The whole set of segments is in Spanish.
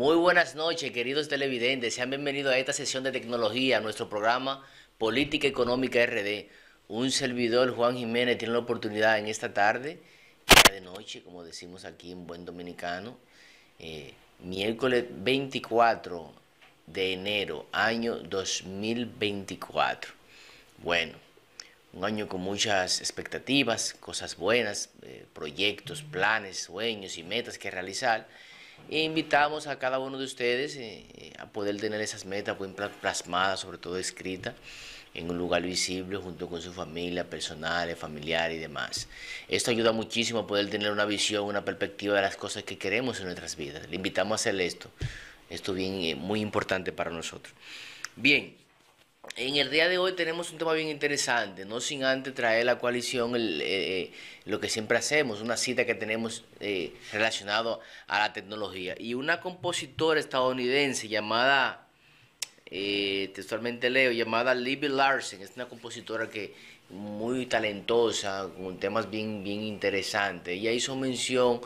Muy buenas noches, queridos televidentes. Sean bienvenidos a esta sesión de tecnología, a nuestro programa Política Económica RD. Un servidor, Juan Jiménez, tiene la oportunidad en esta tarde, ya de noche, como decimos aquí en buen dominicano, miércoles 24 de enero, año 2024. Bueno, un año con muchas expectativas, cosas buenas, proyectos, planes, sueños y metas que realizar. E invitamos a cada uno de ustedes a poder tener esas metas bien plasmadas, sobre todo escritas, en un lugar visible junto con su familia, personal, familiar y demás. Esto ayuda muchísimo a poder tener una visión, una perspectiva de las cosas que queremos en nuestras vidas. Le invitamos a hacer esto. Esto es muy importante para nosotros. Bien, en el día de hoy tenemos un tema bien interesante, no sin antes traer a la coalición lo que siempre hacemos, una cita que tenemos relacionado a la tecnología. Y una compositora estadounidense llamada... textualmente leo, llamada Libby Larsen, es una compositora que muy talentosa, con temas bien interesantes. Ella hizo mención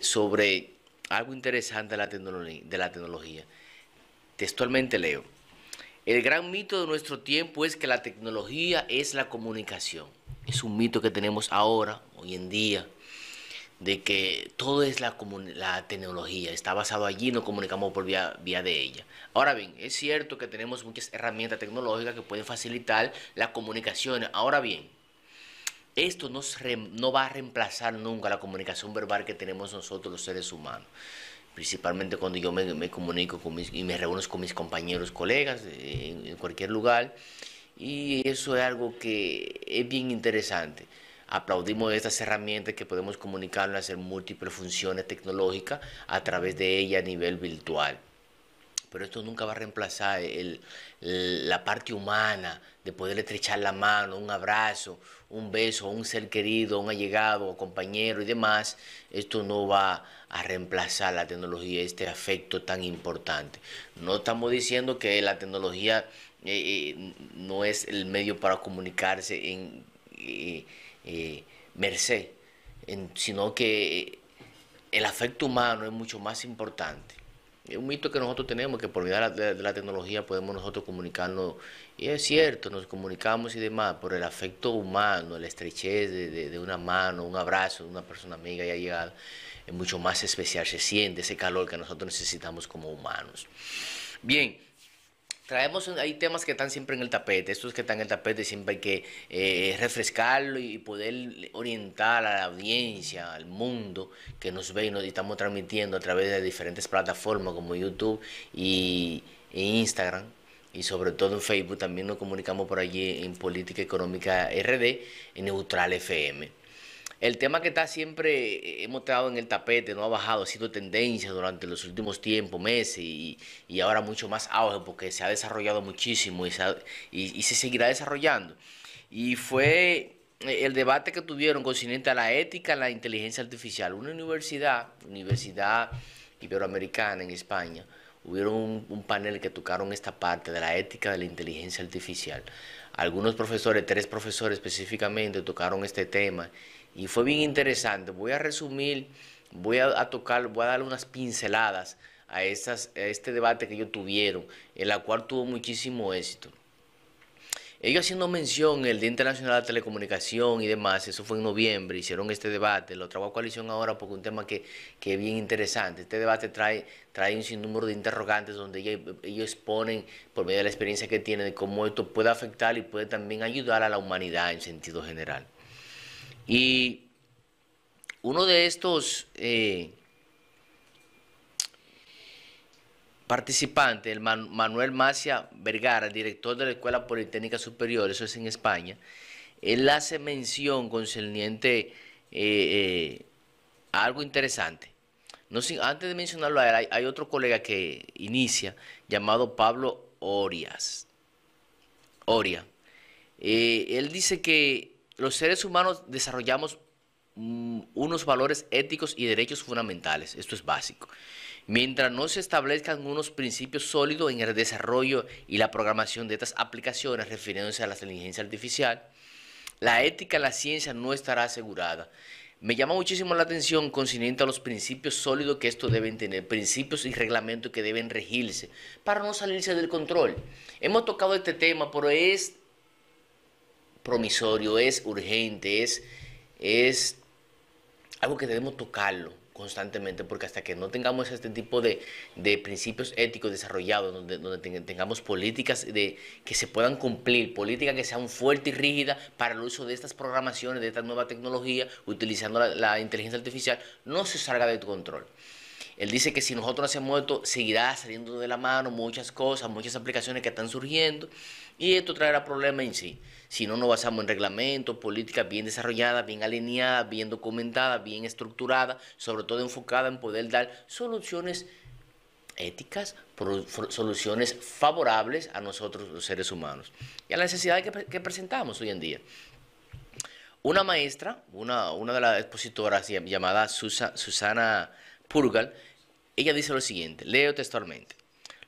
sobre algo interesante de la tecnología. Textualmente leo: el gran mito de nuestro tiempo es que la tecnología es la comunicación. Es un mito que tenemos ahora, hoy en día, de que todo es la tecnología, está basado allí, nos comunicamos por vía de ella. Ahora bien, es cierto que tenemos muchas herramientas tecnológicas que pueden facilitar la comunicación. Ahora bien, esto no va a reemplazar nunca la comunicación verbal que tenemos nosotros los seres humanos. Principalmente cuando yo me comunico y me reúno con mis compañeros, colegas, en cualquier lugar. Y eso es algo que es bien interesante. Aplaudimos estas herramientas que podemos comunicarnos, hacer múltiples funciones tecnológicas a través de ellas a nivel virtual. Pero esto nunca va a reemplazar la parte humana de poder estrechar la mano, un abrazo, un beso, un ser querido, un allegado, compañero y demás. Esto no va a reemplazar la tecnología, este afecto tan importante. No estamos diciendo que la tecnología no es el medio para comunicarse en... merced, sino que el afecto humano es mucho más importante. Es un mito que nosotros tenemos, que por medio de la tecnología podemos nosotros comunicarnos, y es cierto, nos comunicamos y demás, por el afecto humano, la estrechez de una mano, un abrazo de una persona amiga y allegada, es mucho más especial, se siente ese calor que nosotros necesitamos como humanos. Bien, traemos, hay temas que están siempre en el tapete, estos que están en el tapete siempre hay que refrescarlo y poder orientar a la audiencia, al mundo que nos ve y nos estamos transmitiendo a través de diferentes plataformas como YouTube e Instagram, y sobre todo en Facebook. También nos comunicamos por allí en Política Económica RD, en Neutral FM. El tema que está siempre, hemos estado en el tapete, no ha bajado, ha sido tendencia durante los últimos tiempos, meses, y ahora mucho más auge porque se ha desarrollado muchísimo y se seguirá desarrollando. Y fue el debate que tuvieron concerniente a la ética, la inteligencia artificial. Una universidad iberoamericana en España, hubieron un panel que tocaron esta parte de la ética de la inteligencia artificial. Algunos profesores, 3 profesores específicamente, tocaron este tema. Y fue bien interesante. Voy a resumir, voy a darle unas pinceladas a este debate que ellos tuvieron, en la cual tuvo muchísimo éxito. Ellos haciendo mención el Día Internacional de la Telecomunicación y demás, eso fue en noviembre, hicieron este debate, lo trajo a coalición ahora porque es un tema que es bien interesante. Este debate trae un sinnúmero de interrogantes donde ellos exponen, por medio de la experiencia que tienen, de cómo esto puede afectar y puede también ayudar a la humanidad en sentido general. Y uno de estos participantes, el Manuel Masia Vergara, el director de la Escuela Politécnica Superior, eso es en España, él hace mención concerniente a algo interesante. No, antes de mencionarlo a él, hay otro colega que inicia, llamado Pablo Oria. Él dice que los seres humanos desarrollamos unos valores éticos y derechos fundamentales, esto es básico. Mientras no se establezcan unos principios sólidos en el desarrollo y la programación de estas aplicaciones, refiriéndose a la inteligencia artificial, la ética en la ciencia no estará asegurada. Me llama muchísimo la atención, consciente a los principios sólidos que estos deben tener, principios y reglamentos que deben regirse, para no salirse del control. Hemos tocado este tema, pero es promisorio, es urgente, es algo que debemos tocarlo constantemente, porque hasta que no tengamos este tipo de principios éticos desarrollados, donde tengamos políticas que se puedan cumplir, políticas que sean fuertes y rígidas para el uso de estas programaciones, de esta nueva tecnología, utilizando la inteligencia artificial, no se salga de tu control. Él dice que si nosotros hacemos esto, seguirá saliendo de la mano muchas cosas, muchas aplicaciones que están surgiendo, y esto traerá problemas en sí. Si no nos basamos en reglamentos, políticas bien desarrolladas, bien alineadas, bien documentadas, bien estructuradas, sobre todo enfocadas en poder dar soluciones éticas, soluciones favorables a nosotros los seres humanos y a las necesidades que presentamos hoy en día. Una maestra, una de las expositoras llamada Susana Purgal, ella dice lo siguiente, leo textualmente.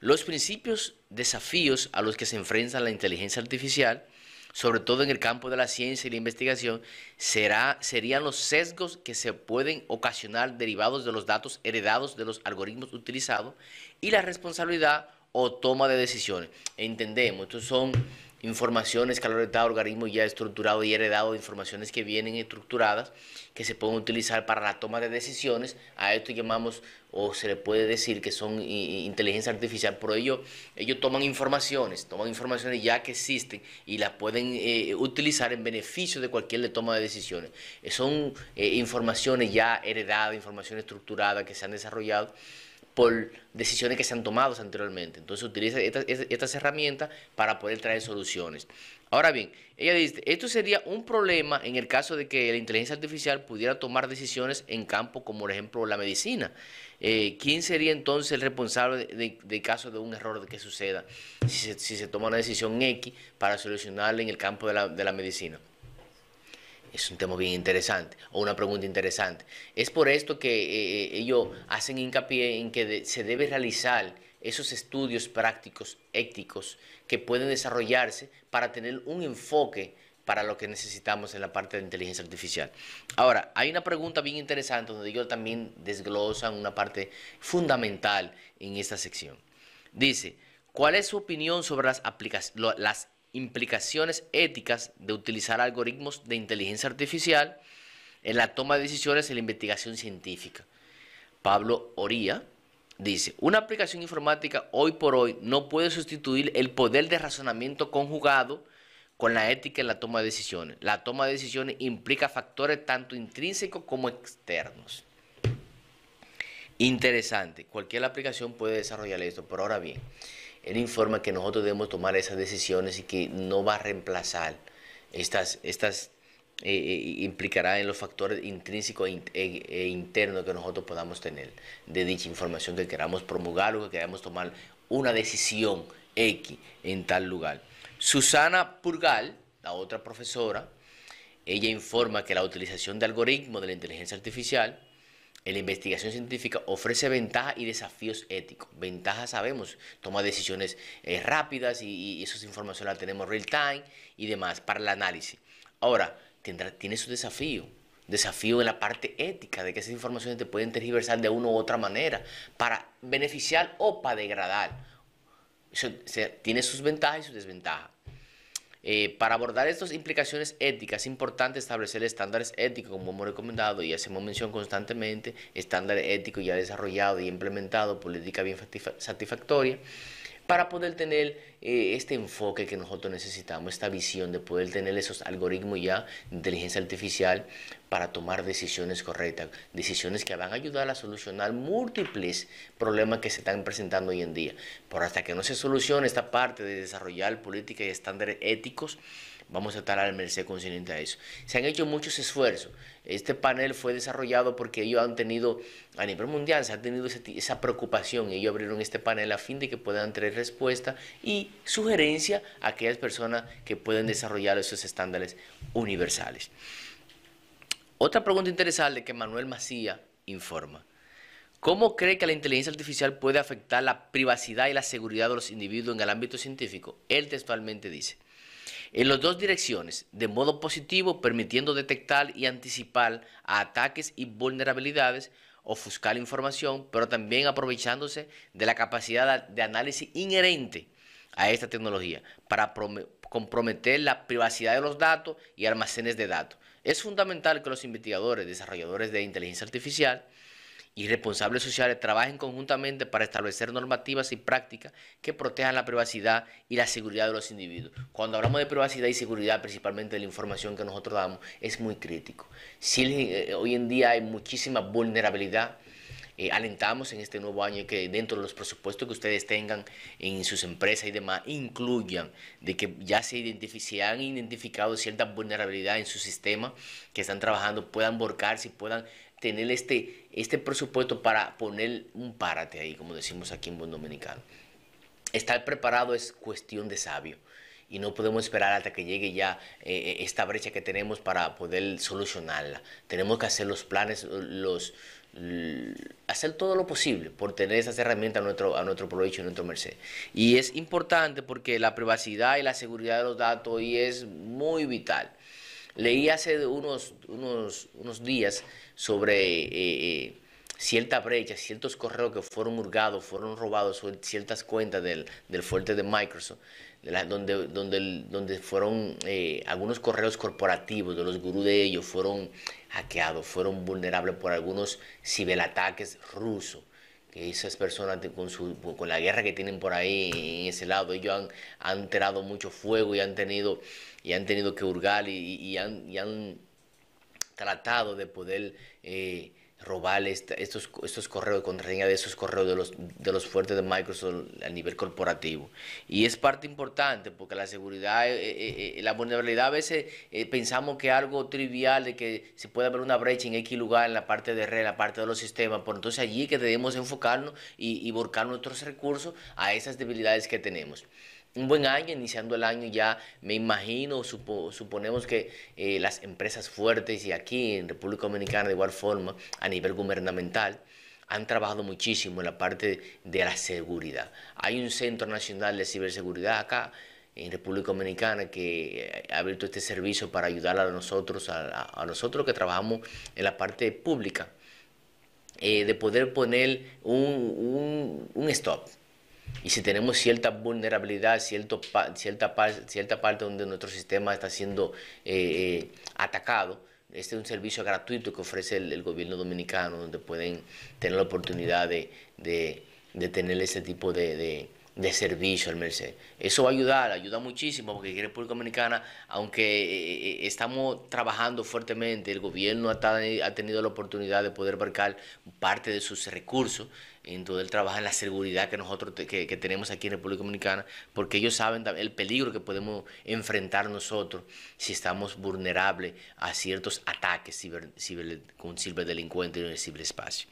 Los principios, desafíos a los que se enfrenta la inteligencia artificial, sobre todo en el campo de la ciencia y la investigación, serían los sesgos que se pueden ocasionar derivados de los datos heredados de los algoritmos utilizados y la responsabilidad o toma de decisiones. Entendemos, estos son informaciones que al organismo ya estructurado y heredado de informaciones que vienen estructuradas, que se pueden utilizar para la toma de decisiones. A esto llamamos, o se le puede decir que son inteligencia artificial. Por ello, ellos toman informaciones ya que existen y las pueden utilizar en beneficio de cualquier toma de decisiones. Son informaciones ya heredadas, informaciones estructuradas que se han desarrollado por decisiones que se han tomado anteriormente. Entonces utiliza estas herramientas para poder traer soluciones. Ahora bien, ella dice, esto sería un problema en el caso de que la inteligencia artificial pudiera tomar decisiones en campo como, por ejemplo, la medicina. ¿Quién sería entonces el responsable de caso de un error que suceda si se toma una decisión X para solucionarla en el campo de la medicina? Es un tema bien interesante, o una pregunta interesante. Es por esto que ellos hacen hincapié en que se debe realizar esos estudios prácticos, éticos, que pueden desarrollarse para tener un enfoque para lo que necesitamos en la parte de inteligencia artificial. Ahora, hay una pregunta bien interesante donde ellos también desglosan una parte fundamental en esta sección. Dice, ¿cuál es su opinión sobre las implicaciones éticas de utilizar algoritmos de inteligencia artificial en la toma de decisiones en la investigación científica? Pablo Oria dice, una aplicación informática hoy por hoy no puede sustituir el poder de razonamiento conjugado con la ética en la toma de decisiones. La toma de decisiones implica factores tanto intrínsecos como externos. Interesante, cualquier aplicación puede desarrollar esto, pero ahora bien, él informa que nosotros debemos tomar esas decisiones y que no va a reemplazar implicará en los factores intrínsecos e internos que nosotros podamos tener de dicha información que queramos promulgar o que queramos tomar una decisión X en tal lugar. Susana Purgal, la otra profesora, ella informa que la utilización de algoritmos de la inteligencia artificial en la investigación científica ofrece ventajas y desafíos éticos. Ventajas sabemos, toma decisiones rápidas y esa información la tenemos real time y demás para el análisis. Ahora, tiene su desafío en la parte ética, de que esas informaciones te pueden tergiversar de una u otra manera para beneficiar o para degradar. Eso, tiene sus ventajas y sus desventajas. Para abordar estas implicaciones éticas es importante establecer estándares éticos, como hemos recomendado y hacemos mención constantemente, estándares éticos ya desarrollados y implementados, política bien satisfactoria, para poder tener este enfoque que nosotros necesitamos, esta visión de poder tener esos algoritmos ya de inteligencia artificial para tomar decisiones correctas, decisiones que van a ayudar a solucionar múltiples problemas que se están presentando hoy en día. Pero hasta que no se solucione esta parte de desarrollar política y estándares éticos, vamos a estar al merced consciente de eso. Se han hecho muchos esfuerzos. Este panel fue desarrollado porque ellos han tenido, a nivel mundial, se ha tenido esa preocupación. Ellos abrieron este panel a fin de que puedan traer respuesta y sugerencia a aquellas personas que pueden desarrollar esos estándares universales. Otra pregunta interesante que Manuel Masia informa. ¿Cómo cree que la inteligencia artificial puede afectar la privacidad y la seguridad de los individuos en el ámbito científico? Él textualmente dice, en las dos direcciones, de modo positivo, permitiendo detectar y anticipar a ataques y vulnerabilidades, ofuscar información, pero también aprovechándose de la capacidad de análisis inherente a esta tecnología para comprometer la privacidad de los datos y almacenes de datos. Es fundamental que los investigadores, desarrolladores de inteligencia artificial y responsables sociales trabajen conjuntamente para establecer normativas y prácticas que protejan la privacidad y la seguridad de los individuos. Cuando hablamos de privacidad y seguridad, principalmente de la información que nosotros damos, es muy crítico. Sí, hoy en día hay muchísima vulnerabilidad. Alentamos en este nuevo año que dentro de los presupuestos que ustedes tengan en sus empresas y demás, incluyan de que ya se han identificado cierta vulnerabilidad en su sistema que están trabajando, puedan volcarse y puedan tener este presupuesto para poner un párate ahí, como decimos aquí en buen dominicano. Estar preparado es cuestión de sabio. Y no podemos esperar hasta que llegue ya esta brecha que tenemos para poder solucionarla. Tenemos que hacer los planes, hacer todo lo posible por tener esas herramientas a nuestro provecho y a nuestro merced. Y es importante porque la privacidad y la seguridad de los datos hoy es muy vital. Leí hace unos días sobre cierta brecha, ciertos correos que fueron hurgados, fueron robados, ciertas cuentas del fuerte de Microsoft, donde fueron algunos correos corporativos de los gurús de ellos, fueron hackeados, fueron vulnerables por algunos ciberataques rusos. Que esas personas con la guerra que tienen por ahí en ese lado, ellos han tirado mucho fuego y han tenido que hurgar y han tratado de poder robar estos correos de contraseña de esos correos de los fuertes de Microsoft a nivel corporativo. Y es parte importante porque la seguridad, la vulnerabilidad a veces pensamos que es algo trivial de que se puede haber una brecha en X lugar, en la parte de red, en la parte de los sistemas, por entonces allí que debemos enfocarnos y volcar nuestros recursos a esas debilidades que tenemos. Un buen año, iniciando el año ya, me imagino, suponemos que las empresas fuertes y aquí en República Dominicana de igual forma, a nivel gubernamental, han trabajado muchísimo en la parte de la seguridad. Hay un Centro Nacional de Ciberseguridad acá en República Dominicana que ha abierto este servicio para ayudar a nosotros que trabajamos en la parte pública, de poder poner un stop. Y si tenemos cierta vulnerabilidad, cierta parte donde nuestro sistema está siendo atacado, este es un servicio gratuito que ofrece el gobierno dominicano, donde pueden tener la oportunidad de tener ese tipo de servicio al merced. Eso va a ayudar, ayuda muchísimo, porque en República Dominicana, aunque estamos trabajando fuertemente, el gobierno ha tenido la oportunidad de poder abarcar parte de sus recursos en todo el trabajo en la seguridad que nosotros que tenemos aquí en República Dominicana, porque ellos saben el peligro que podemos enfrentar nosotros si estamos vulnerables a ciertos ataques con ciberdelincuentes en el ciberespacio.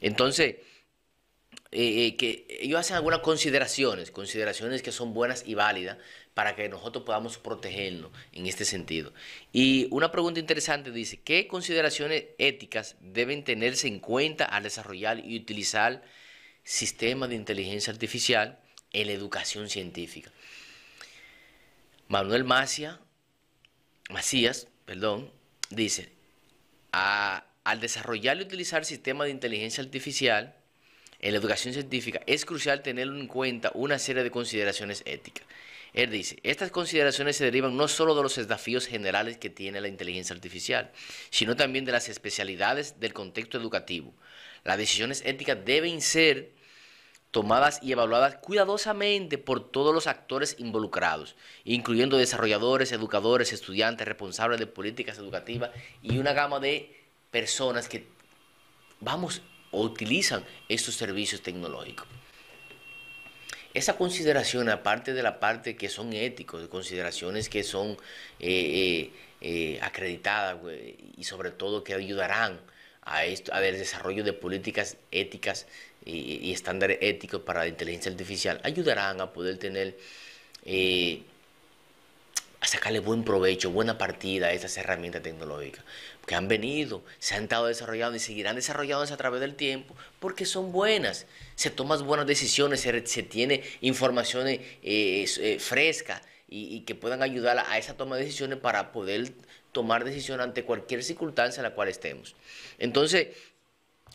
Entonces, que ellos hacen algunas consideraciones que son buenas y válidas para que nosotros podamos protegernos en este sentido. Y una pregunta interesante dice, ¿qué consideraciones éticas deben tenerse en cuenta al desarrollar y utilizar sistemas de inteligencia artificial en la educación científica? Manuel Macías, dice, al desarrollar y utilizar sistemas de inteligencia artificial en la educación científica, es crucial tener en cuenta una serie de consideraciones éticas. Él dice, estas consideraciones se derivan no solo de los desafíos generales que tiene la inteligencia artificial, sino también de las especialidades del contexto educativo. Las decisiones éticas deben ser tomadas y evaluadas cuidadosamente por todos los actores involucrados, incluyendo desarrolladores, educadores, estudiantes, responsables de políticas educativas y una gama de personas que utilizan estos servicios tecnológicos. Esa consideración, aparte de la parte que son éticos, de consideraciones que son acreditadas y sobre todo que ayudarán al desarrollo de políticas éticas y estándares éticos para la inteligencia artificial, ayudarán a poder tener, a sacarle buen provecho, buena partida a estas herramientas tecnológicas que han venido, se han estado desarrollando y seguirán desarrollándose a través del tiempo porque son buenas, se toman buenas decisiones, se tiene información fresca, y que puedan ayudar a esa toma de decisiones para poder tomar decisión ante cualquier circunstancia en la cual estemos. Entonces,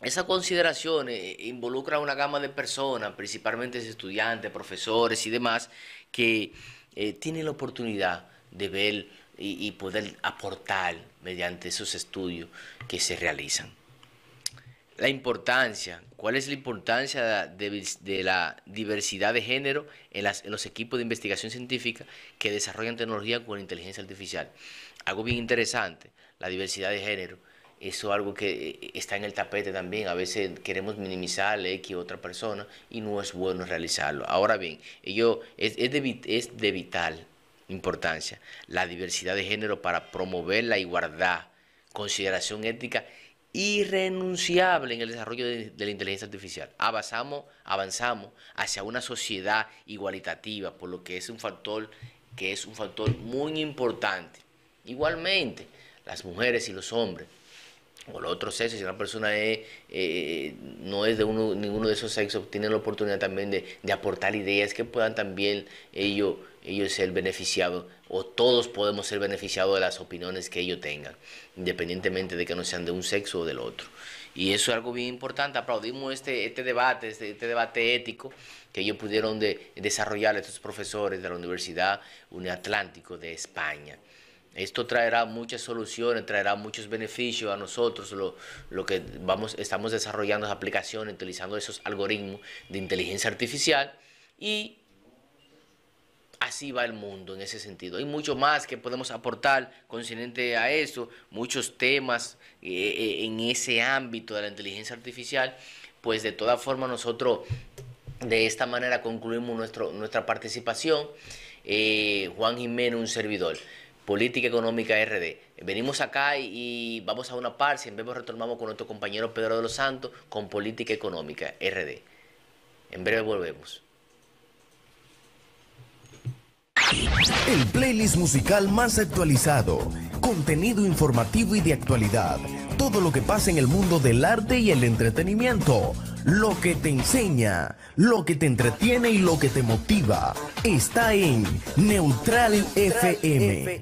esa consideración involucra una gama de personas, principalmente estudiantes, profesores y demás, que tienen la oportunidad de ver y poder aportar mediante esos estudios que se realizan. La importancia, ¿cuál es la importancia de la diversidad de género en los equipos de investigación científica que desarrollan tecnología con inteligencia artificial? Algo bien interesante, la diversidad de género, eso es algo que está en el tapete también. A veces queremos minimizar a X otra persona y no es bueno realizarlo. Ahora bien, ello es de vital importancia, la diversidad de género para promover la igualdad, consideración ética irrenunciable en el desarrollo de la inteligencia artificial. Avanzamos hacia una sociedad igualitativa, por lo que es un factor muy importante. Igualmente, las mujeres y los hombres, o los otros sexos, si una persona no es de ninguno de esos sexos, tienen la oportunidad también de aportar ideas que puedan también ellos ser beneficiados, o todos podemos ser beneficiados de las opiniones que ellos tengan, independientemente de que no sean de un sexo o del otro. Y eso es algo bien importante. Aplaudimos este debate ético que ellos pudieron desarrollar estos profesores de la Universidad Uniatlántico de España. Esto traerá muchas soluciones, traerá muchos beneficios a nosotros, estamos desarrollando las aplicaciones, utilizando esos algoritmos de inteligencia artificial, y así va el mundo en ese sentido. Hay mucho más que podemos aportar consciente a eso, muchos temas en ese ámbito de la inteligencia artificial. Pues de todas formas nosotros de esta manera concluimos nuestra participación. Juan Jiménez, un servidor. Política Económica RD. Venimos acá y vamos a una pausa, en breve retornamos con nuestro compañero Pedro de los Santos con Política Económica RD. En breve volvemos. El playlist musical más actualizado, contenido informativo y de actualidad, todo lo que pasa en el mundo del arte y el entretenimiento, lo que te enseña, lo que te entretiene y lo que te motiva, está en Neutral FM.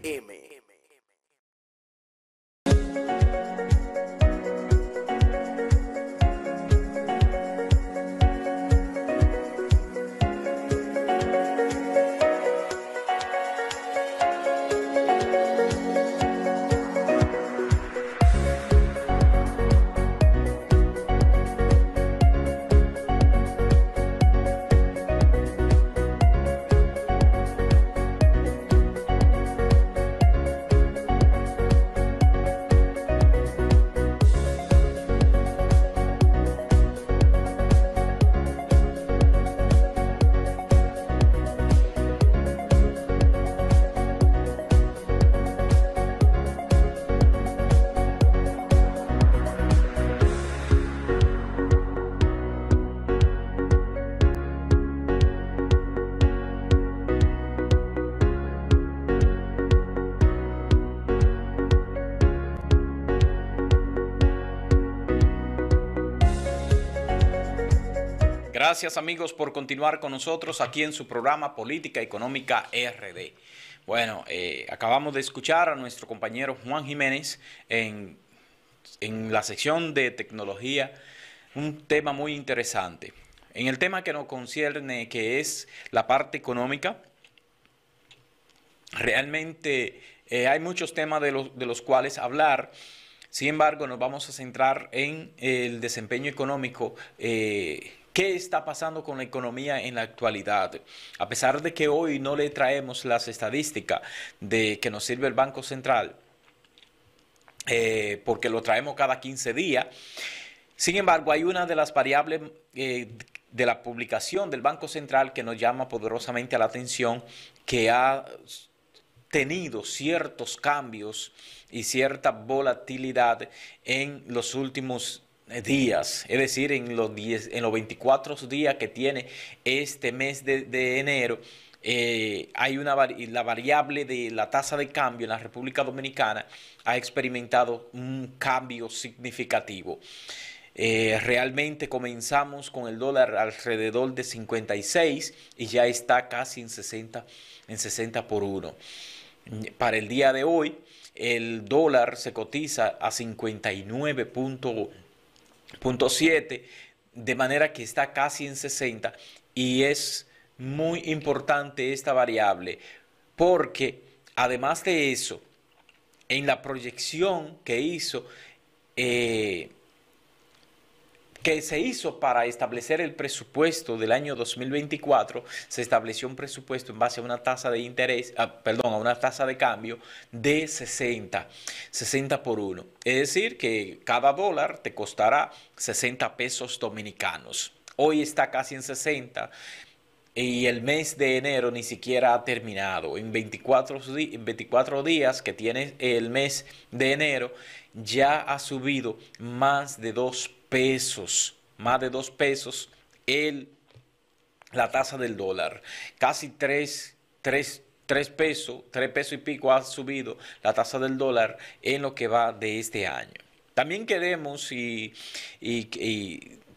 Gracias, amigos, por continuar con nosotros aquí en su programa Política Económica RD. Bueno, acabamos de escuchar a nuestro compañero Juan Jiménez en la sección de tecnología, un tema muy interesante. En el tema que nos concierne, que es la parte económica, realmente hay muchos temas de los cuales hablar. Sin embargo, nos vamos a centrar en el desempeño económico. ¿Qué está pasando con la economía en la actualidad? A pesar de que hoy no le traemos las estadísticas que nos sirve el Banco Central, porque lo traemos cada 15 días, sin embargo, hay una de las variables de la publicación del Banco Central que nos llama poderosamente a la atención, que ha tenido ciertos cambios y cierta volatilidad en los últimos días, es decir, en los 24 días que tiene este mes de enero. Hay la variable de la tasa de cambio en la República Dominicana ha experimentado un cambio significativo. Realmente comenzamos con el dólar alrededor de 56 y ya está casi en 60 por uno. Para el día de hoy, el dólar se cotiza a 59.7, de manera que está casi en 60, y es muy importante esta variable, porque además de eso, en la proyección que hizo, que se hizo para establecer el presupuesto del año 2024, se estableció un presupuesto en base a una tasa de interés, perdón, a una tasa de cambio de 60 por 1. Es decir, que cada dólar te costará 60 pesos dominicanos. Hoy está casi en 60 y el mes de enero ni siquiera ha terminado. En 24 días que tiene el mes de enero, ya ha subido más de 2 pesos, más de 2 pesos la tasa del dólar. Casi 3 pesos y pico ha subido la tasa del dólar en lo que va de este año. También queremos, y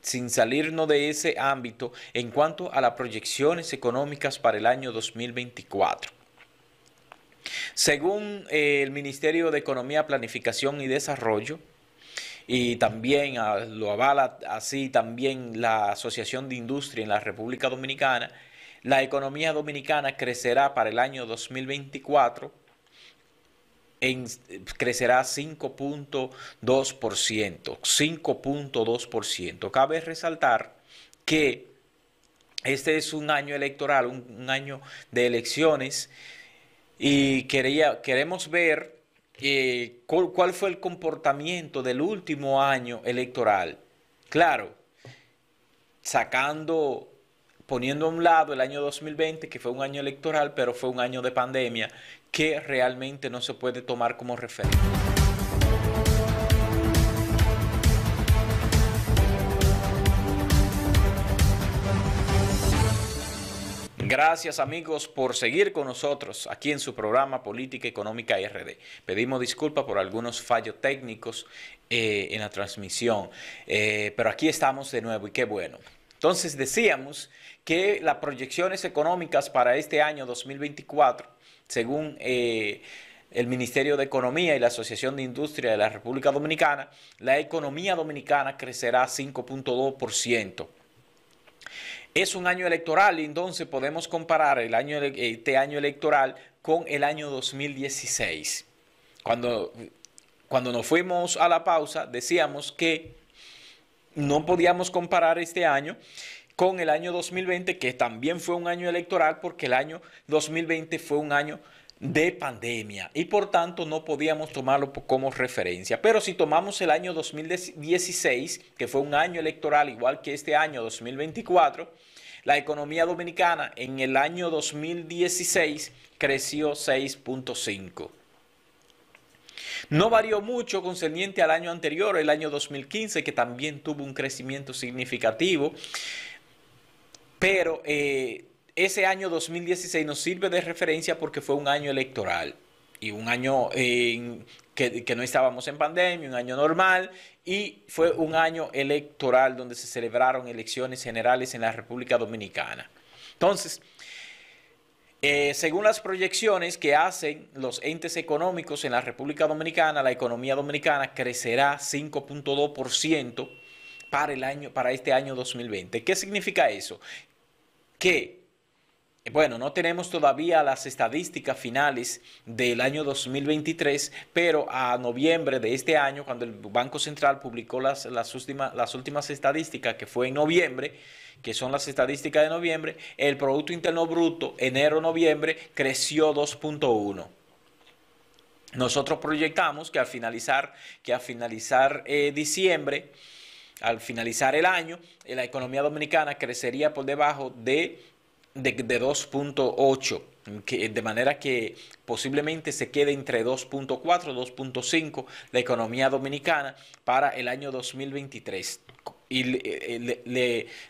sin salirnos de ese ámbito, en cuanto a las proyecciones económicas para el año 2024. Según el Ministerio de Economía, Planificación y Desarrollo, y también lo avala así también la Asociación de Industria en la República Dominicana, la economía dominicana crecerá para el año 2024, crecerá 5.2%. Cabe resaltar que este es un año electoral, un año de elecciones, y queremos ver cuál fue el comportamiento del último año electoral. Claro, poniendo a un lado el año 2020, que fue un año electoral, pero fue un año de pandemia que realmente no se puede tomar como referencia. Gracias, amigos, por seguir con nosotros aquí en su programa Política Económica RD. Pedimos disculpas por algunos fallos técnicos en la transmisión, pero aquí estamos de nuevo y qué bueno. Entonces decíamos que las proyecciones económicas para este año 2024, según el Ministerio de Economía y la Asociación de Industria de la República Dominicana, la economía dominicana crecerá 5.2%. Es un año electoral, entonces podemos comparar este año electoral con el año 2016. Cuando nos fuimos a la pausa, decíamos que no podíamos comparar este año con el año 2020, que también fue un año electoral, porque el año 2020 fue un año de pandemia y por tanto no podíamos tomarlo como referencia. Pero si tomamos el año 2016, que fue un año electoral igual que este año 2024, la economía dominicana en el año 2016 creció 6.5. No varió mucho concerniente al año anterior, el año 2015, que también tuvo un crecimiento significativo, pero ese año 2016 nos sirve de referencia porque fue un año electoral y un año que no estábamos en pandemia, un año normal, y fue un año electoral donde se celebraron elecciones generales en la República Dominicana. Entonces, según las proyecciones que hacen los entes económicos en la República Dominicana, la economía dominicana crecerá 5.2% para este año 2020. ¿Qué significa eso? Que bueno, no tenemos todavía las estadísticas finales del año 2023, pero a noviembre de este año, cuando el Banco Central publicó las últimas estadísticas, que fue en noviembre, que son las estadísticas de noviembre, el Producto Interno Bruto enero-noviembre creció 2.1. Nosotros proyectamos que al finalizar diciembre, al finalizar el año, la economía dominicana crecería por debajo de 2.8, de manera que posiblemente se quede entre 2.4 y 2.5 la economía dominicana para el año 2023. Y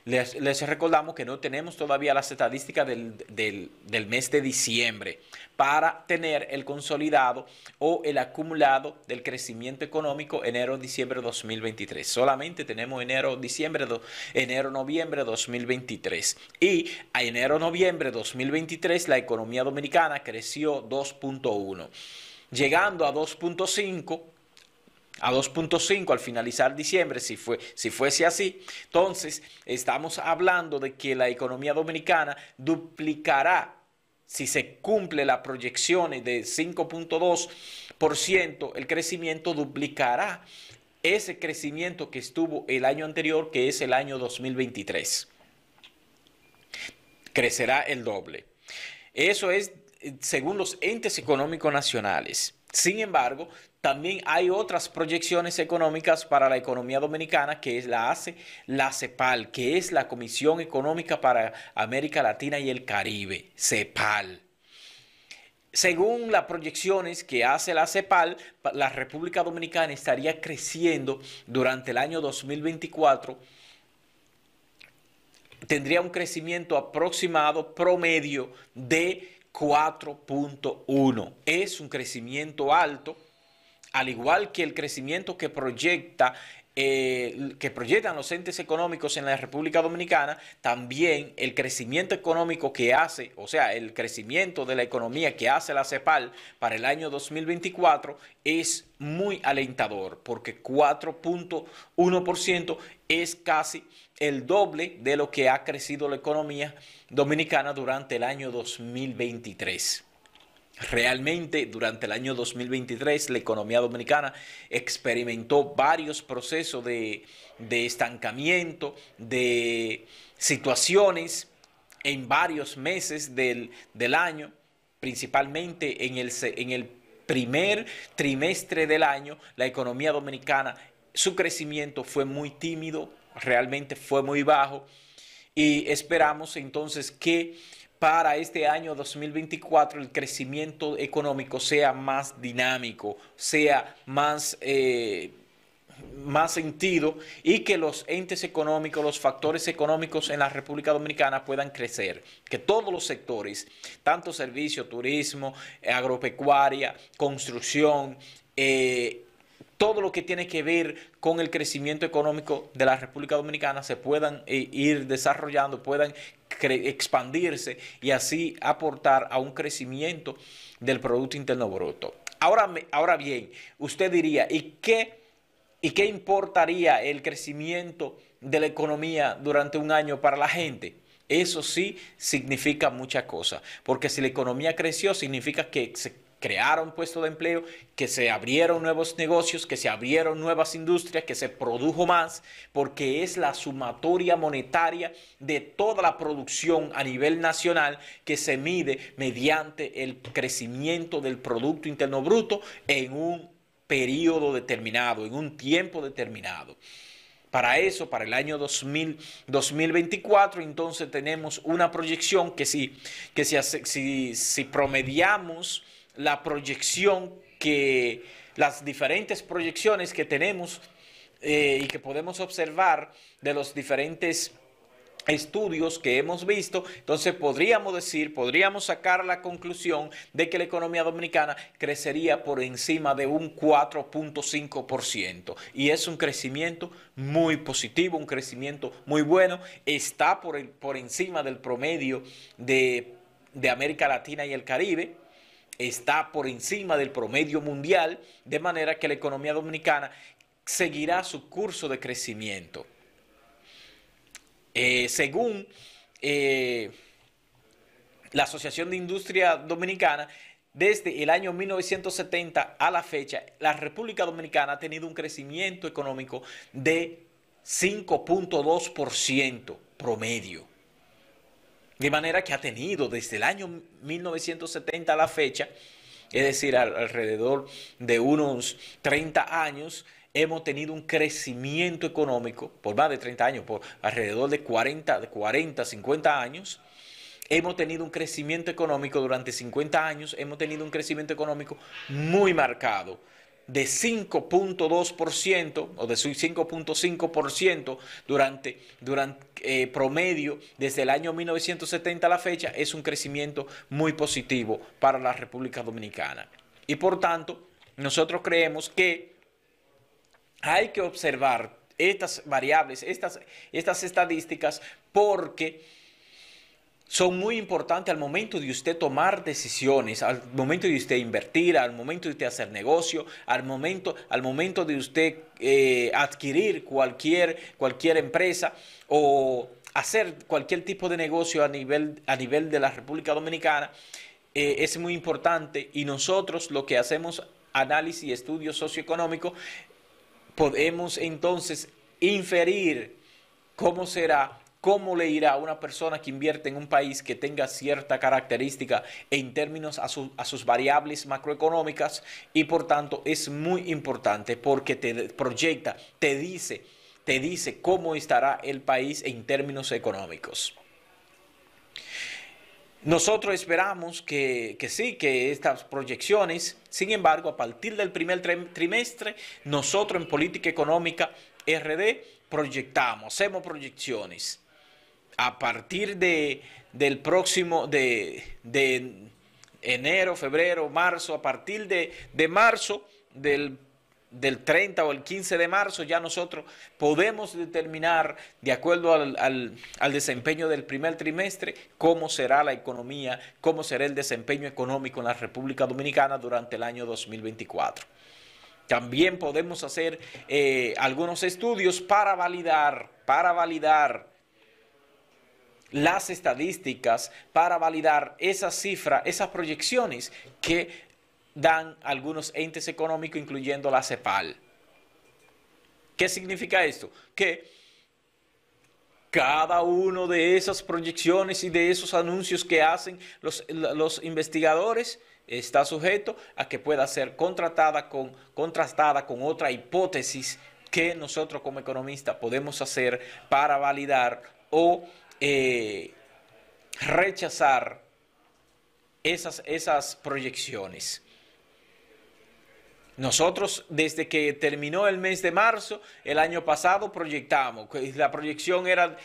les recordamos que no tenemos todavía las estadísticas del mes de diciembre para tener el consolidado o el acumulado del crecimiento económico enero-diciembre 2023. Solamente tenemos enero-diciembre, enero-noviembre 2023. Y a enero-noviembre 2023 la economía dominicana creció 2.1, llegando a 2.5. A 2.5 al finalizar diciembre, si fuese así, entonces estamos hablando de que la economía dominicana duplicará, si se cumple las proyecciones de 5.2%, el crecimiento duplicará ese crecimiento que estuvo el año anterior, que es el año 2023. Crecerá el doble. Eso es según los entes económicos nacionales. Sin embargo, también hay otras proyecciones económicas para la economía dominicana que la hace la CEPAL, que es la Comisión Económica para América Latina y el Caribe, CEPAL. Según las proyecciones que hace la CEPAL, la República Dominicana estaría creciendo durante el año 2024. Tendría un crecimiento aproximado promedio de 4.1. Es un crecimiento alto, al igual que el crecimiento que proyectan los entes económicos en la República Dominicana. También el crecimiento económico que hace, o sea, el crecimiento de la economía que hace la CEPAL para el año 2024 es muy alentador, porque 4.1% es casi el doble de lo que ha crecido la economía dominicana durante el año 2023. Realmente, durante el año 2023, la economía dominicana experimentó varios procesos de estancamiento, de situaciones en varios meses del año, principalmente en el primer trimestre del año. La economía dominicana, su crecimiento fue muy tímido, realmente fue muy bajo, y esperamos entonces que para este año 2024 el crecimiento económico sea más dinámico, sea más sentido, y que los entes económicos, los factores económicos en la República Dominicana puedan crecer, que todos los sectores, tanto servicio, turismo, agropecuaria, construcción, todo lo que tiene que ver con el crecimiento económico de la República Dominicana se puedan ir desarrollando, puedan expandirse y así aportar a un crecimiento del Producto Interno Bruto. Ahora bien, usted diría, ¿y qué importaría el crecimiento de la economía durante un año para la gente? Eso sí significa muchas cosas, porque si la economía creció, significa que se crearon puestos de empleo, que se abrieron nuevos negocios, que se abrieron nuevas industrias, que se produjo más, porque es la sumatoria monetaria de toda la producción a nivel nacional que se mide mediante el crecimiento del Producto Interno Bruto en un periodo determinado, en un tiempo determinado. Para eso, para el año 2024, entonces tenemos una proyección que si promediamos la proyección que las diferentes proyecciones que tenemos y que podemos observar de los diferentes estudios que hemos visto, entonces podríamos sacar la conclusión de que la economía dominicana crecería por encima de un 4.5%, y es un crecimiento muy positivo, un crecimiento muy bueno. Está por encima del promedio de América Latina y el Caribe, está por encima del promedio mundial, de manera que la economía dominicana seguirá su curso de crecimiento. Según la Asociación de Industria Dominicana, desde el año 1970 a la fecha, la República Dominicana ha tenido un crecimiento económico de 5.2% promedio. De manera que ha tenido desde el año 1970 a la fecha, es decir, alrededor de unos 30 años, hemos tenido un crecimiento económico, por más de 30 años, por alrededor de 50 años, hemos tenido un crecimiento económico. Durante 50 años hemos tenido un crecimiento económico muy marcado. de 5.2% o de 5.5% durante promedio desde el año 1970 a la fecha, es un crecimiento muy positivo para la República Dominicana. Y por tanto, nosotros creemos que hay que observar estas variables, estas estadísticas, porque son muy importantes al momento de usted tomar decisiones, al momento de usted invertir, al momento de usted hacer negocio, al momento de usted adquirir cualquier empresa o hacer cualquier tipo de negocio a nivel de la República Dominicana. Es muy importante, y nosotros lo que hacemos análisis y estudios socioeconómicos podemos entonces inferir cómo será, cómo le irá a una persona que invierte en un país que tenga cierta característica en términos a sus variables macroeconómicas, y por tanto es muy importante porque te proyecta, te dice cómo estará el país en términos económicos. Nosotros esperamos que estas proyecciones, sin embargo, a partir del primer trimestre, nosotros en Política Económica RD hacemos proyecciones. A partir de enero, febrero, marzo, a partir de marzo, del 30 o el 15 de marzo, ya nosotros podemos determinar, de acuerdo al desempeño del primer trimestre, cómo será la economía, cómo será el desempeño económico en la República Dominicana durante el año 2024. También podemos hacer algunos estudios para validar las estadísticas, para validar esas cifras, esas proyecciones que dan algunos entes económicos, incluyendo la CEPAL. ¿Qué significa esto? Que cada uno de esas proyecciones y de esos anuncios que hacen los investigadores está sujeto a que pueda ser contrastada con otra hipótesis que nosotros como economistas podemos hacer para validar o rechazar esas proyecciones. Nosotros, desde que terminó el mes de marzo, el año pasado proyectamos, la proyección eran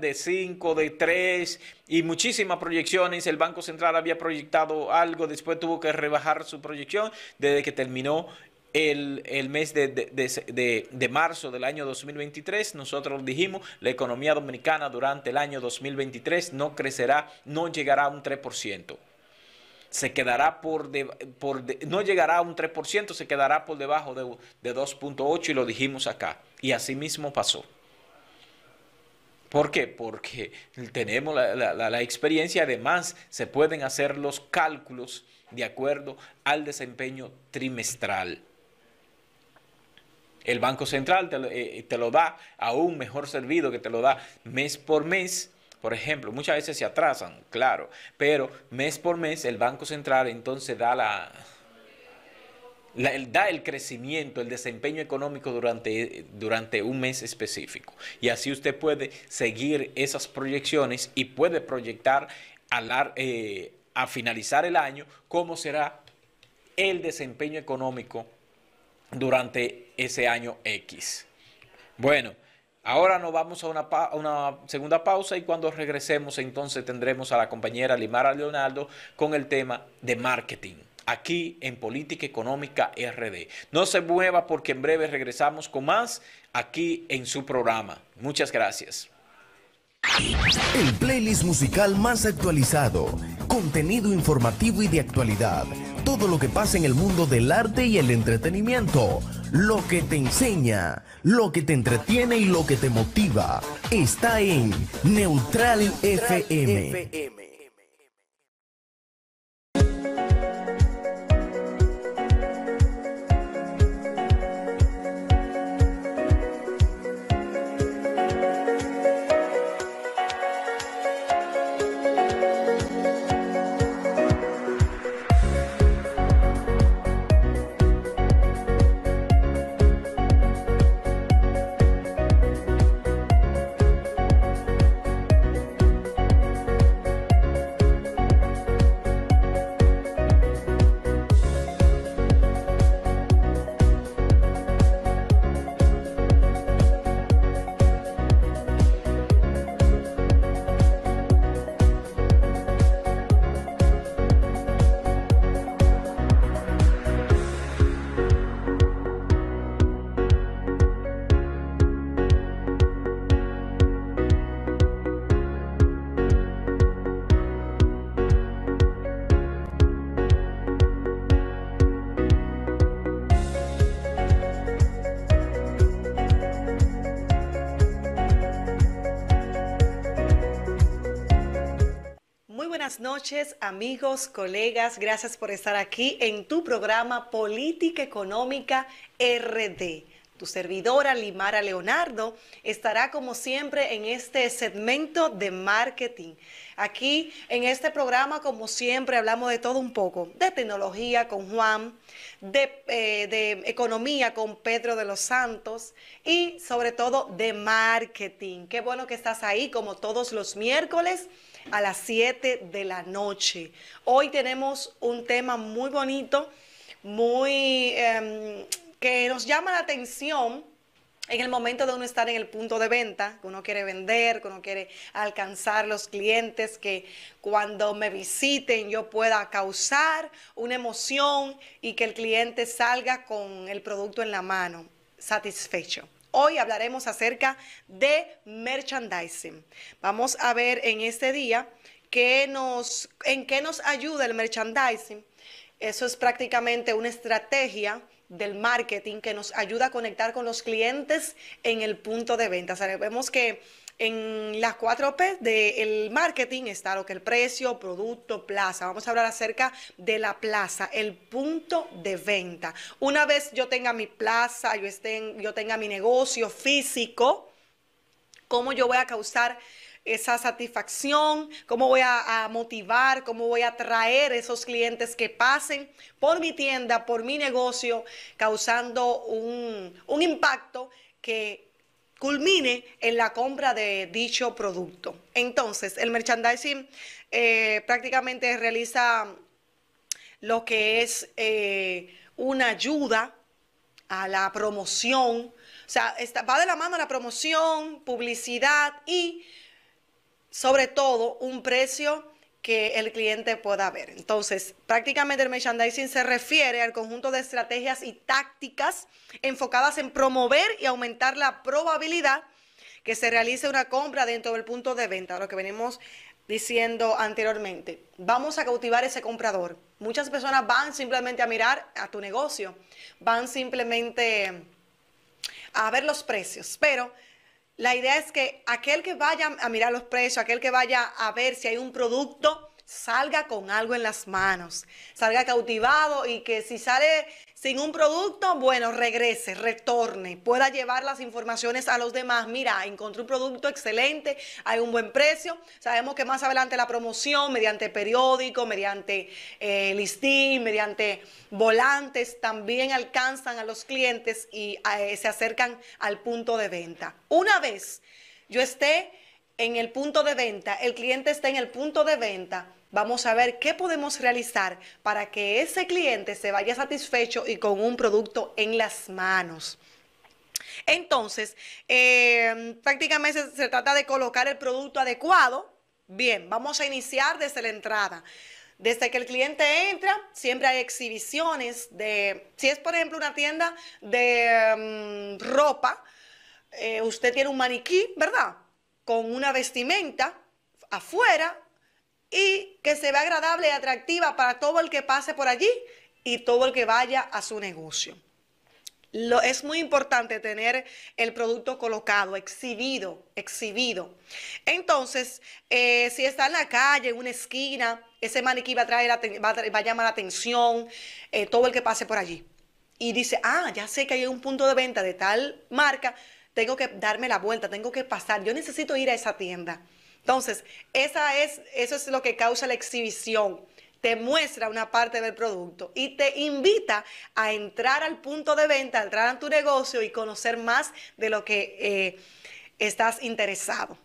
de 5, de 3 y muchísimas proyecciones. El Banco Central había proyectado algo, después tuvo que rebajar su proyección desde que terminó el mes de marzo del año 2023. Nosotros dijimos, la economía dominicana durante el año 2023 no crecerá, no llegará a un 3%. Se quedará no llegará a un 3%, se quedará por debajo de 2.8, y lo dijimos acá. Y así mismo pasó. ¿Por qué? Porque tenemos la experiencia. Además, se pueden hacer los cálculos de acuerdo al desempeño trimestral. El Banco Central te lo da aún mejor servido, que te lo da mes por mes. Por ejemplo, muchas veces se atrasan, claro, pero mes por mes el Banco Central entonces da el crecimiento, el desempeño económico durante un mes específico. Y así usted puede seguir esas proyecciones y puede proyectar a finalizar el año cómo será el desempeño económico durante ese año X. Bueno. Ahora nos vamos a una segunda pausa, y cuando regresemos entonces tendremos a la compañera Limara Leonardo con el tema de marketing, aquí en Política Económica RD. No se mueva, porque en breve regresamos con más aquí en su programa. Muchas gracias. El playlist musical más actualizado, contenido informativo y de actualidad. Todo lo que pasa en el mundo del arte y el entretenimiento, lo que te enseña, lo que te entretiene y lo que te motiva, está en Neutral FM. buenas noches, amigos, colegas. Gracias por estar aquí en tu programa Política Económica RD. Tu servidora Limara Leonardo estará como siempre en este segmento de marketing. Aquí en este programa como siempre hablamos de todo un poco, de tecnología con Juan, de economía con Pedro de los Santos y sobre todo de marketing. Qué bueno que estás ahí como todos los miércoles a las 7 de la noche. Hoy tenemos un tema muy bonito, muy... que nos llama la atención en el momento de uno estar en el punto de venta, que uno quiere vender, que uno quiere alcanzar los clientes, que cuando me visiten yo pueda causar una emoción y que el cliente salga con el producto en la mano, satisfecho. Hoy hablaremos acerca de merchandising. Vamos a ver en este día en qué nos ayuda el merchandising. Eso es prácticamente una estrategia del marketing que nos ayuda a conectar con los clientes en el punto de venta. Sabemos que en las 4 P del marketing está lo que el precio, producto, plaza. Vamos a hablar acerca de la plaza, el punto de venta. Una vez yo tenga mi plaza, yo tenga mi negocio físico, ¿cómo yo voy a causar esa satisfacción? ¿Cómo voy a motivar? ¿Cómo voy a atraer esos clientes que pasen por mi tienda, por mi negocio, causando un impacto que culmine en la compra de dicho producto? Entonces, el merchandising prácticamente realiza lo que es una ayuda a la promoción. O sea, va de la mano la promoción, publicidad y sobre todo un precio que el cliente pueda ver. Entonces, prácticamente el merchandising se refiere al conjunto de estrategias y tácticas enfocadas en promover y aumentar la probabilidad que se realice una compra dentro del punto de venta, lo que venimos diciendo anteriormente. Vamos a cautivar ese comprador. Muchas personas van simplemente a mirar a tu negocio, van simplemente a ver los precios, pero la idea es que aquel que vaya a mirar los precios, aquel que vaya a ver si hay un producto, salga con algo en las manos, salga cautivado y que si sale sin un producto, bueno, regrese, retorne, pueda llevar las informaciones a los demás. Mira, encontré un producto excelente, hay un buen precio. Sabemos que más adelante la promoción, mediante periódico, mediante listín, mediante volantes, también alcanzan a los clientes y se acercan al punto de venta. Una vez yo esté en el punto de venta, el cliente esté en el punto de venta, vamos a ver qué podemos realizar para que ese cliente se vaya satisfecho y con un producto en las manos. Entonces, prácticamente se trata de colocar el producto adecuado. Bien, vamos a iniciar desde la entrada. Desde que el cliente entra, siempre hay exhibiciones de, si es por ejemplo una tienda de ropa, usted tiene un maniquí, ¿verdad? Con una vestimenta afuera y que se vea agradable y atractiva para todo el que pase por allí y todo el que vaya a su negocio. Es muy importante tener el producto colocado, exhibido. Entonces, si está en la calle, en una esquina, ese maniquí va a llamar la atención todo el que pase por allí. Y dice, ah, ya sé que hay un punto de venta de tal marca, tengo que darme la vuelta, tengo que pasar, yo necesito ir a esa tienda. Entonces, eso es lo que causa la exhibición. Te muestra una parte del producto y te invita a entrar al punto de venta, a entrar a tu negocio y conocer más de lo que estás interesado.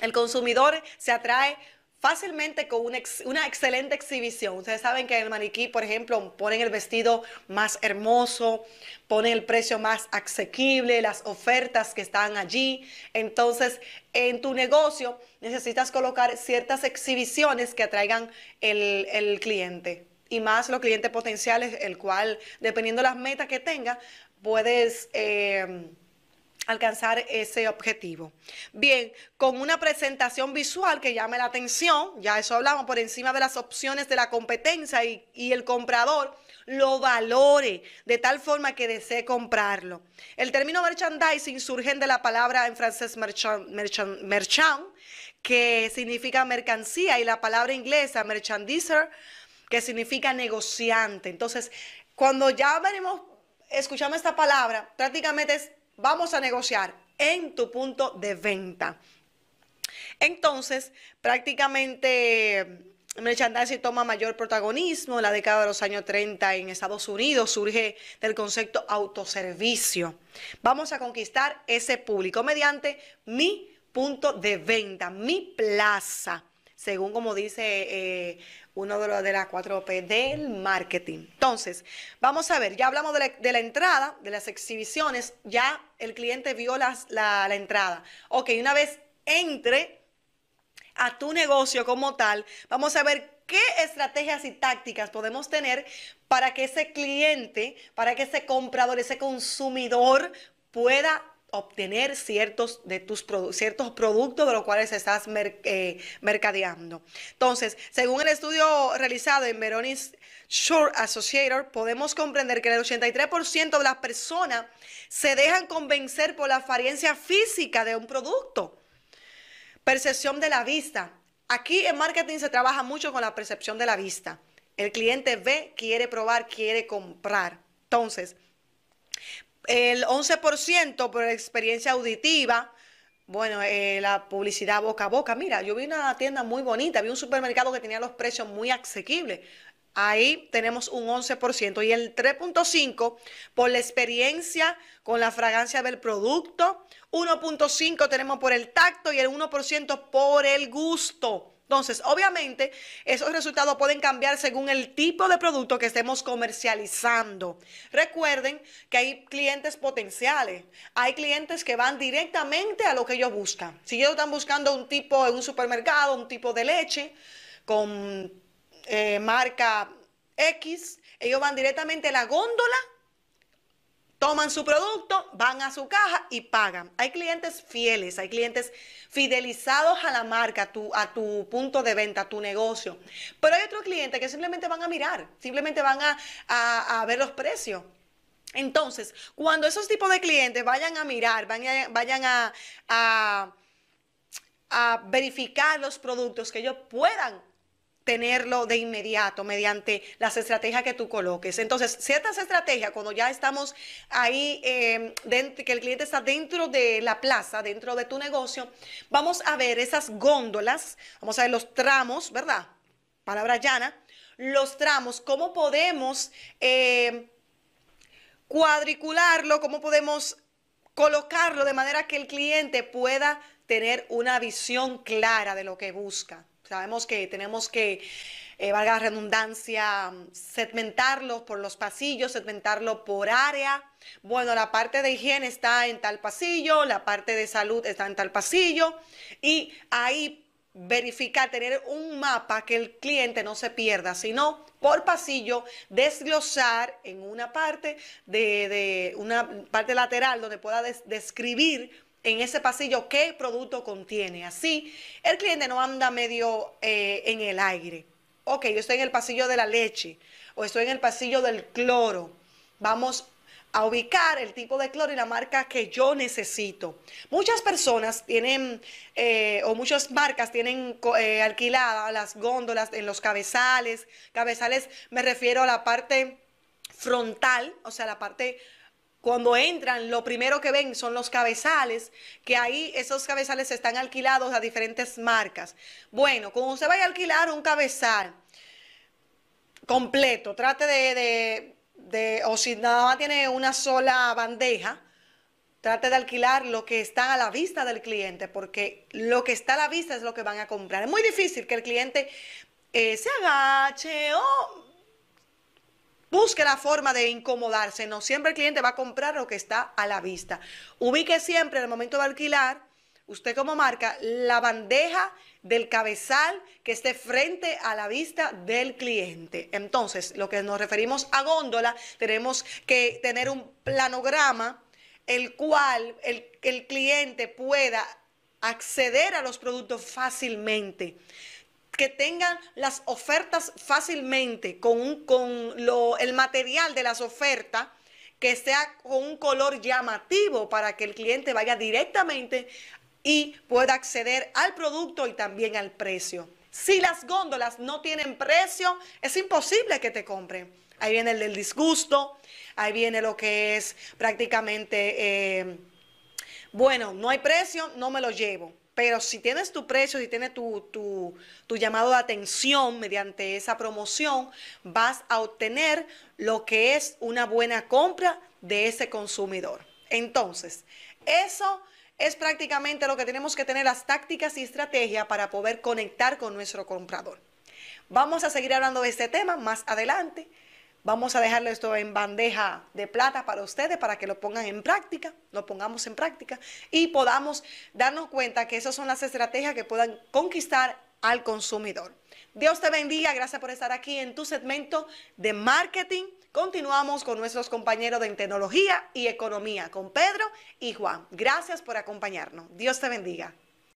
El consumidor se atrae fácilmente con una excelente exhibición. Ustedes saben que en el maniquí, por ejemplo, ponen el vestido más hermoso, ponen el precio más asequible, las ofertas que están allí. Entonces, en tu negocio necesitas colocar ciertas exhibiciones que atraigan el cliente. Y más los clientes potenciales, el cual, dependiendo de las metas que tenga, puedes alcanzar ese objetivo. Bien, con una presentación visual que llame la atención, ya eso hablamos, por encima de las opciones de la competencia y el comprador lo valore de tal forma que desee comprarlo. El término merchandising surge de la palabra en francés merchand, que significa mercancía, y la palabra inglesa merchandiser, que significa negociante. Entonces, cuando ya venimos escuchando esta palabra, prácticamente es vamos a negociar en tu punto de venta. Entonces, prácticamente merchandising toma mayor protagonismo. En la década de los años 30 en Estados Unidos surge del concepto autoservicio. Vamos a conquistar ese público mediante mi punto de venta, mi plaza, según como dice uno de las 4P del marketing. Entonces, vamos a ver, ya hablamos de la entrada, de las exhibiciones, ya el cliente vio la entrada. Ok, una vez entre a tu negocio como tal, vamos a ver qué estrategias y tácticas podemos tener para que ese cliente, para que ese comprador, ese consumidor pueda obtener ciertos productos de los cuales estás mercadeando. Entonces, según el estudio realizado en Veronis Shore Associator, podemos comprender que el 83% de las personas se dejan convencer por la apariencia física de un producto. Percepción de la vista. Aquí en marketing se trabaja mucho con la percepción de la vista. El cliente ve, quiere probar, quiere comprar. Entonces, el 11% por experiencia auditiva, bueno, la publicidad boca a boca. Mira, yo vi una tienda muy bonita, vi un supermercado que tenía los precios muy asequibles. Ahí tenemos un 11%. Y el 3.5% por la experiencia con la fragancia del producto, 1.5% tenemos por el tacto y el 1% por el gusto. Entonces, obviamente, esos resultados pueden cambiar según el tipo de producto que estemos comercializando. Recuerden que hay clientes potenciales, hay clientes que van directamente a lo que ellos buscan. Si ellos están buscando un tipo en un supermercado, un tipo de leche con marca X, ellos van directamente a la góndola, toman su producto, van a su caja y pagan. Hay clientes fieles, hay clientes fidelizados a la marca, a tu punto de venta, a tu negocio. Pero hay otros clientes que simplemente van a mirar, simplemente van a ver los precios. Entonces, cuando esos tipos de clientes vayan a mirar, vayan a verificar los productos, que ellos puedan tenerlo de inmediato mediante las estrategias que tú coloques. Entonces, ciertas estrategias, cuando ya estamos ahí, que el cliente está dentro de la plaza, dentro de tu negocio, vamos a ver esas góndolas, vamos a ver los tramos, ¿verdad? Palabra llana, los tramos, cómo podemos cuadricularlo, cómo podemos colocarlo de manera que el cliente pueda tener una visión clara de lo que busca. Sabemos que tenemos que, valga la redundancia, segmentarlo por los pasillos, segmentarlo por área. Bueno, la parte de higiene está en tal pasillo, la parte de salud está en tal pasillo. Y ahí verificar, tener un mapa que el cliente no se pierda, sino por pasillo desglosar en una parte, de una parte lateral donde pueda describir en ese pasillo qué producto contiene. Así el cliente no anda medio en el aire. Ok, yo estoy en el pasillo de la leche o estoy en el pasillo del cloro. Vamos a ubicar el tipo de cloro y la marca que yo necesito. Muchas personas tienen, o muchas marcas tienen alquiladas las góndolas en los cabezales. Cabezales me refiero a la parte frontal, o sea, la parte... Cuando entran, lo primero que ven son los cabezales, que ahí esos cabezales están alquilados a diferentes marcas. Bueno, cuando usted vaya a alquilar un cabezal completo, trate o si nada más tiene una sola bandeja, trate de alquilar lo que está a la vista del cliente, porque lo que está a la vista es lo que van a comprar. Es muy difícil que el cliente se agache o... busque la forma de incomodarse. No siempre el cliente va a comprar lo que está a la vista. Ubique siempre en el momento de alquilar, usted como marca, la bandeja del cabezal que esté frente a la vista del cliente. Entonces, lo que nos referimos a góndola, tenemos que tener un planograma el cual el cliente pueda acceder a los productos fácilmente, que tengan las ofertas fácilmente, con el material de las ofertas, que sea con un color llamativo para que el cliente vaya directamente y pueda acceder al producto y también al precio. Si las góndolas no tienen precio, es imposible que te compren. Ahí viene el del disgusto, ahí viene lo que es prácticamente, bueno, no hay precio, no me lo llevo. Pero si tienes tu precio, si tienes tu llamado de atención mediante esa promoción, vas a obtener lo que es una buena compra de ese consumidor. Entonces, eso es prácticamente lo que tenemos que tener, las tácticas y estrategias para poder conectar con nuestro comprador. Vamos a seguir hablando de este tema más adelante. Vamos a dejarlo esto en bandeja de plata para ustedes, para que lo pongan en práctica, lo pongamos en práctica y podamos darnos cuenta que esas son las estrategias que puedan conquistar al consumidor. Dios te bendiga, gracias por estar aquí en tu segmento de marketing. Continuamos con nuestros compañeros de tecnología y economía, con Pedro y Juan. Gracias por acompañarnos. Dios te bendiga.